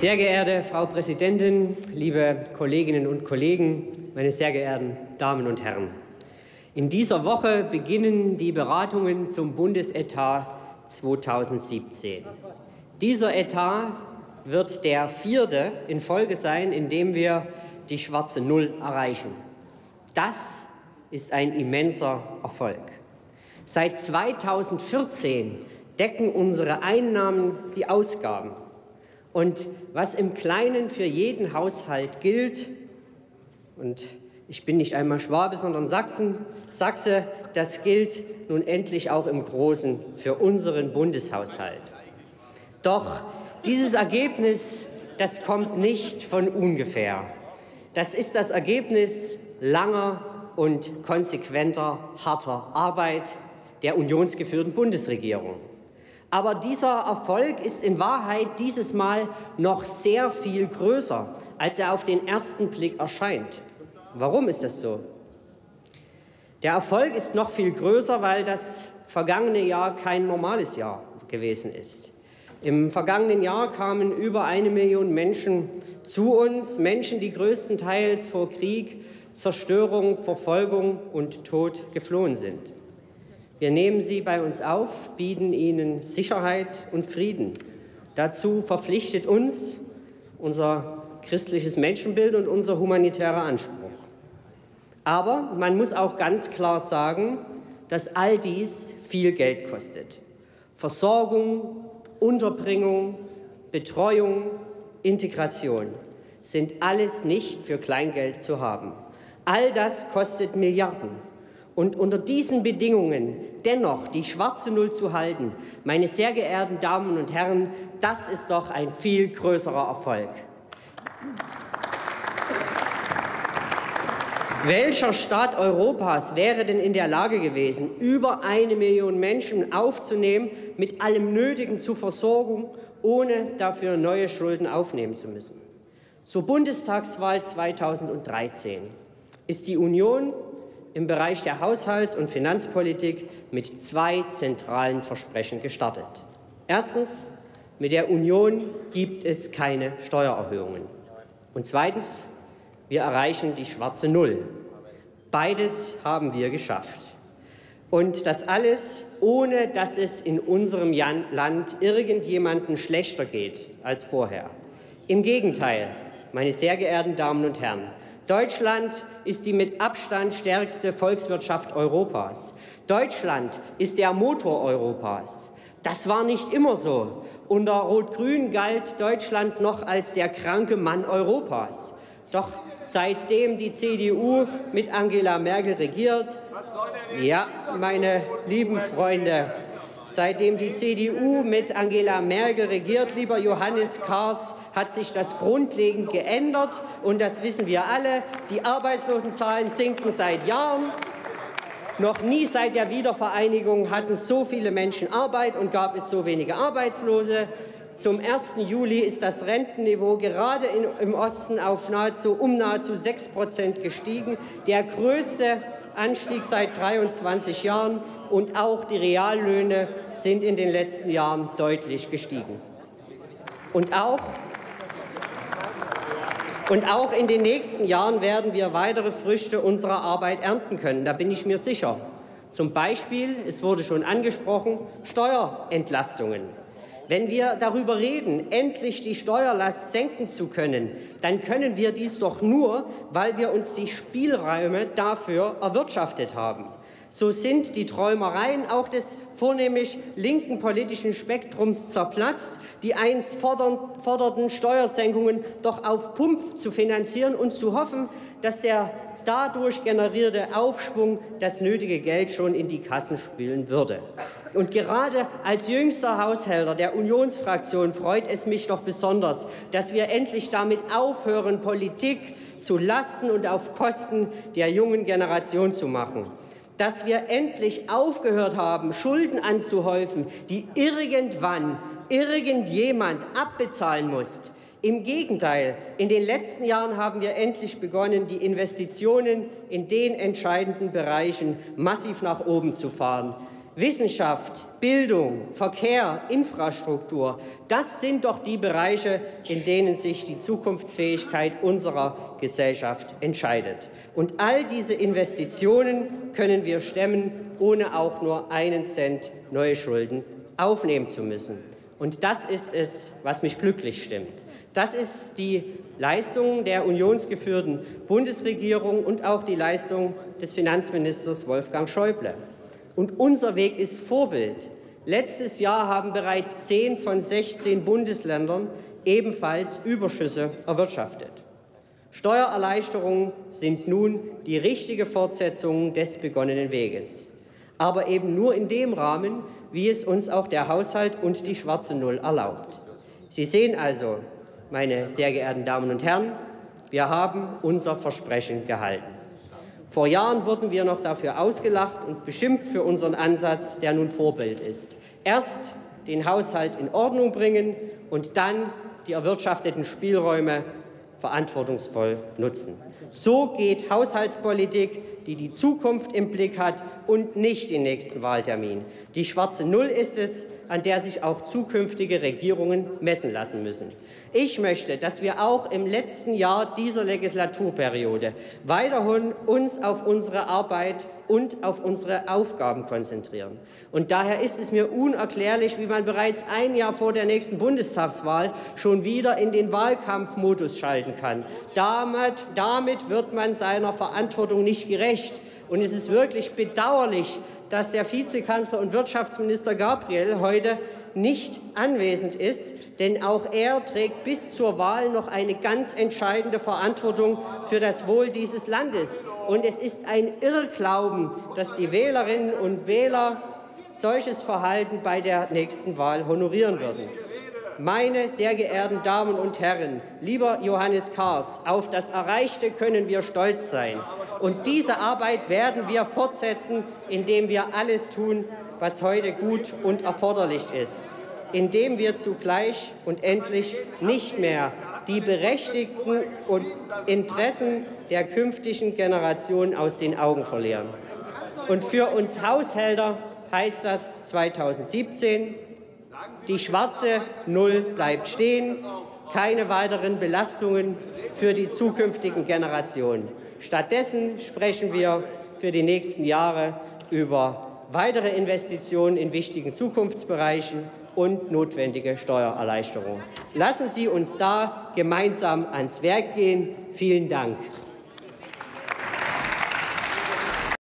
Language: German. Sehr geehrte Frau Präsidentin, liebe Kolleginnen und Kollegen, meine sehr geehrten Damen und Herren! In dieser Woche beginnen die Beratungen zum Bundesetat 2017. Dieser Etat wird der 4. in Folge sein, in dem wir die schwarze Null erreichen. Das ist ein immenser Erfolg. Seit 2014 decken unsere Einnahmen die Ausgaben. Und was im Kleinen für jeden Haushalt gilt, und ich bin nicht einmal Schwabe, sondern Sachse, das gilt nun endlich auch im Großen für unseren Bundeshaushalt. Doch dieses Ergebnis, das kommt nicht von ungefähr. Das ist das Ergebnis langer und konsequenter, harter Arbeit der unionsgeführten Bundesregierung. Aber dieser Erfolg ist in Wahrheit dieses Mal noch sehr viel größer, als er auf den ersten Blick erscheint. Warum ist das so? Der Erfolg ist noch viel größer, weil das vergangene Jahr kein normales Jahr gewesen ist. Im vergangenen Jahr kamen über 1 Million Menschen zu uns, Menschen, die größtenteils vor Krieg, Zerstörung, Verfolgung und Tod geflohen sind. Wir nehmen sie bei uns auf, bieten ihnen Sicherheit und Frieden. Dazu verpflichtet uns unser christliches Menschenbild und unser humanitärer Anspruch. Aber man muss auch ganz klar sagen, dass all dies viel Geld kostet. Versorgung, Unterbringung, Betreuung, Integration sind alles nicht für Kleingeld zu haben. All das kostet Milliarden. Und unter diesen Bedingungen dennoch die schwarze Null zu halten, meine sehr geehrten Damen und Herren, das ist doch ein viel größerer Erfolg. Welcher Staat Europas wäre denn in der Lage gewesen, über 1 Million Menschen aufzunehmen, mit allem Nötigen zur Versorgung, ohne dafür neue Schulden aufnehmen zu müssen? Zur Bundestagswahl 2013 ist die Union im Bereich der Haushalts- und Finanzpolitik mit 2 zentralen Versprechen gestartet. Erstens, mit der Union gibt es keine Steuererhöhungen. Und zweitens, wir erreichen die schwarze Null. Beides haben wir geschafft. Und das alles, ohne dass es in unserem Land irgendjemandem schlechter geht als vorher. Im Gegenteil, meine sehr geehrten Damen und Herren, Deutschland ist die mit Abstand stärkste Volkswirtschaft Europas. Deutschland ist der Motor Europas. Das war nicht immer so. Unter Rot-Grün galt Deutschland noch als der kranke Mann Europas. Doch seitdem die CDU mit Angela Merkel regiert, ja, meine lieben Freunde, seitdem die CDU mit Angela Merkel regiert, lieber Johannes Kahrs, hat sich das grundlegend geändert. Und das wissen wir alle. Die Arbeitslosenzahlen sinken seit Jahren. Noch nie seit der Wiedervereinigung hatten so viele Menschen Arbeit und gab es so wenige Arbeitslose. Zum 1. Juli ist das Rentenniveau gerade im Osten auf um nahezu 6% gestiegen, der größte Anstieg seit 23 Jahren. Und auch die Reallöhne sind in den letzten Jahren deutlich gestiegen. Und auch in den nächsten Jahren werden wir weitere Früchte unserer Arbeit ernten können, da bin ich mir sicher. Zum Beispiel, es wurde schon angesprochen, Steuerentlastungen. Wenn wir darüber reden, endlich die Steuerlast senken zu können, dann können wir dies doch nur, weil wir uns die Spielräume dafür erwirtschaftet haben. So sind die Träumereien auch des vornehmlich linken politischen Spektrums zerplatzt, die einst forderten, Steuersenkungen doch auf Pump zu finanzieren und zu hoffen, dass der dadurch generierte Aufschwung das nötige Geld schon in die Kassen spülen würde. Und gerade als jüngster Haushälter der Unionsfraktion freut es mich doch besonders, dass wir endlich damit aufhören, Politik zu Lasten und auf Kosten der jungen Generation zu machen. Dass wir endlich aufgehört haben, Schulden anzuhäufen, die irgendwann irgendjemand abbezahlen muss. Im Gegenteil, in den letzten Jahren haben wir endlich begonnen, die Investitionen in den entscheidenden Bereichen massiv nach oben zu fahren. Wissenschaft, Bildung, Verkehr, Infrastruktur, das sind doch die Bereiche, in denen sich die Zukunftsfähigkeit unserer Gesellschaft entscheidet. Und all diese Investitionen können wir stemmen, ohne auch nur einen Cent neue Schulden aufnehmen zu müssen. Und das ist es, was mich glücklich stimmt. Das ist die Leistung der unionsgeführten Bundesregierung und auch die Leistung des Finanzministers Wolfgang Schäuble. Und unser Weg ist Vorbild. Letztes Jahr haben bereits 10 von 16 Bundesländern ebenfalls Überschüsse erwirtschaftet. Steuererleichterungen sind nun die richtige Fortsetzung des begonnenen Weges. Aber eben nur in dem Rahmen, wie es uns auch der Haushalt und die schwarze Null erlaubt. Sie sehen also, meine sehr geehrten Damen und Herren, wir haben unser Versprechen gehalten. Vor Jahren wurden wir noch dafür ausgelacht und beschimpft für unseren Ansatz, der nun Vorbild ist. Erst den Haushalt in Ordnung bringen und dann die erwirtschafteten Spielräume verantwortungsvoll nutzen. So geht Haushaltspolitik, die die Zukunft im Blick hat und nicht den nächsten Wahltermin. Die schwarze Null ist es, an der sich auch zukünftige Regierungen messen lassen müssen. Ich möchte, dass wir auch im letzten Jahr dieser Legislaturperiode weiterhin uns auf unsere Arbeit und auf unsere Aufgaben konzentrieren. Und daher ist es mir unerklärlich, wie man bereits ein Jahr vor der nächsten Bundestagswahl schon wieder in den Wahlkampfmodus schalten kann. Damit wird man seiner Verantwortung nicht gerecht. Und es ist wirklich bedauerlich, dass der Vizekanzler und Wirtschaftsminister Gabriel heute nicht anwesend ist, denn auch er trägt bis zur Wahl noch eine ganz entscheidende Verantwortung für das Wohl dieses Landes. Und es ist ein Irrglauben, dass die Wählerinnen und Wähler solches Verhalten bei der nächsten Wahl honorieren würden. Meine sehr geehrten Damen und Herren, lieber Johannes Kahrs, auf das Erreichte können wir stolz sein. Und diese Arbeit werden wir fortsetzen, indem wir alles tun, was heute gut und erforderlich ist, indem wir zugleich und endlich nicht mehr die berechtigten Interessen der künftigen Generationen aus den Augen verlieren. Und für uns Haushälter heißt das 2017, die schwarze Null bleibt stehen, keine weiteren Belastungen für die zukünftigen Generationen. Stattdessen sprechen wir für die nächsten Jahre über weitere Investitionen in wichtigen Zukunftsbereichen und notwendige Steuererleichterungen. Lassen Sie uns da gemeinsam ans Werk gehen. Vielen Dank.